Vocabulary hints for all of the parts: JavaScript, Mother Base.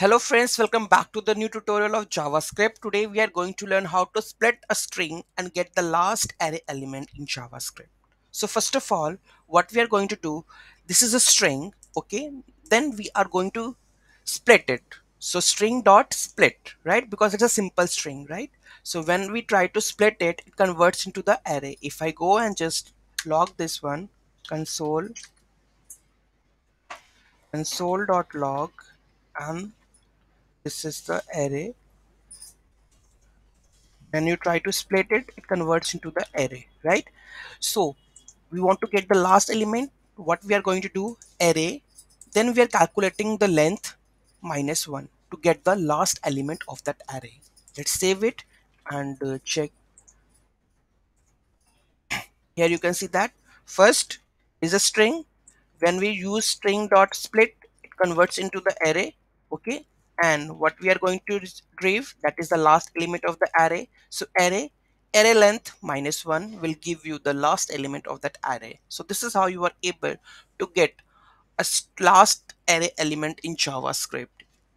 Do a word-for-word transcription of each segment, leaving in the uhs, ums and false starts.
Hello friends, welcome back to the new tutorial of JavaScript. Today we are going to learn how to split a string and get the last array element in JavaScript. So first of all, what we are going to do, this is a string, okay? Then we are going to split it. So string dot split, right? Because it's a simple string, right? So when we try to split it, it converts into the array. If I go and just log this one, console, console dot log, and this is the array. When you try to split it, it converts into the array, right? So we want to get the last element. What we are going to do, array, then we are calculating the length minus one to get the last element of that array. Let's save it and uh, check. Here you can see that first is a string. When we use string dot split, it converts into the array, okay? And what we are going to retrieve, that is the last element of the array. So array, array length minus one will give you the last element of that array. So this is how you are able to get a last array element in JavaScript.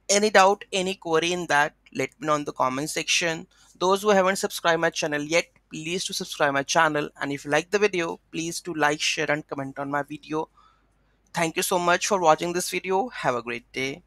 Any doubt, any query in that, let me know in the comment section. Those who haven't subscribed my channel yet, please do subscribe my channel. And if you like the video, please do like, share and comment on my video. Thank you so much for watching this video. Have a great day.